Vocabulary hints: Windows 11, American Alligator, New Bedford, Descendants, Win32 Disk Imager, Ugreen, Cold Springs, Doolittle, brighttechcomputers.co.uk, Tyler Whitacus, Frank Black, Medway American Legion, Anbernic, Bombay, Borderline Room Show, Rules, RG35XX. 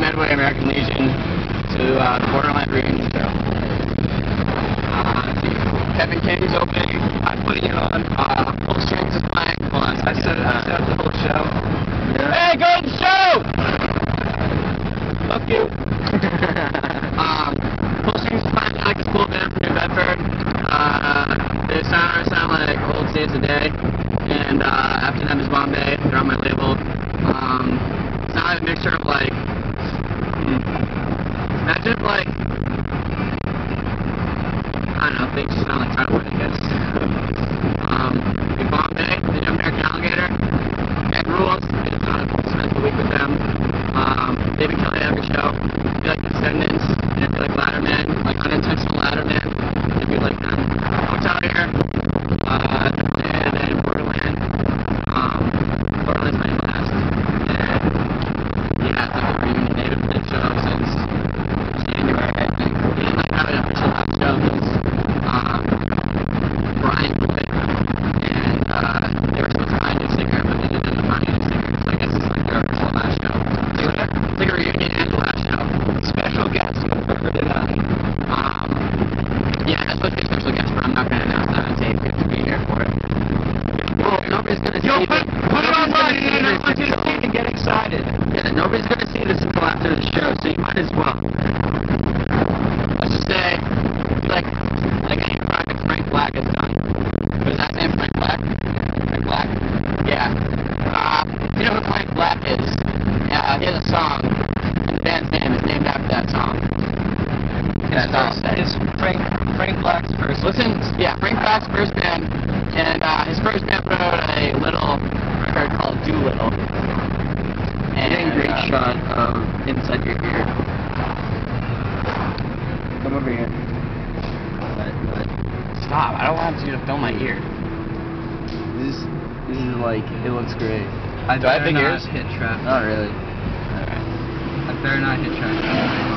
Medway American Legion to the Borderline Room Show. Kevin Kenny's opening. I'm putting it on. Cold Springs is playing. I set up the whole show. Yeah. Hey, go to the show! Fuck you. Cold Springs is playing. I like this cool band from New Bedford. They sound like old days a day. And after them is Bombay. They're on my label. It's not a mixture of like, it's not just like, I don't know, things just sound like Tyler Whitacus. Big Bombay, the New American Alligator, and Rules, it's not a special week with them. They have been killing every show. If you like Descendants, and if you like laddermen, like unintentional laddermen, if you like them. Hotel here, and then Borderland. Borderland's my last. And yeah, it's like a reunion date of the show since January, I think. We didn't like have an official last show because Brian quit, and they were supposed to find a new singer, but they didn't end up finding a new singer. So I guess it's like their official last show. It's like a reunion and the last show. Special guest, whoever did that. Yeah, that's supposed to be a special guest, but I'm not going to announce that on tape. You have to be here for it. Well, nobody's going to see this. Put it online and everyone can see and get excited. Yeah, nobody's going to see this until after the show, so you might as well. Let's just say, like any project Frank Black has done. Was that name Frank Black? Frank Black? Yeah. You know who Frank Black is? He has a song, and the band's name is named after that song. That's all I'll say. It's Frank Black's first. Listen, yeah, Frank Black's first band, and his first band put out a little record called Doolittle. And a great shot of inside your ear. Come over here. But stop! I don't want you to film my ear. This is like, it looks great. Do I have big ears? Hit traffic. Not really. All right. I better not hit traffic.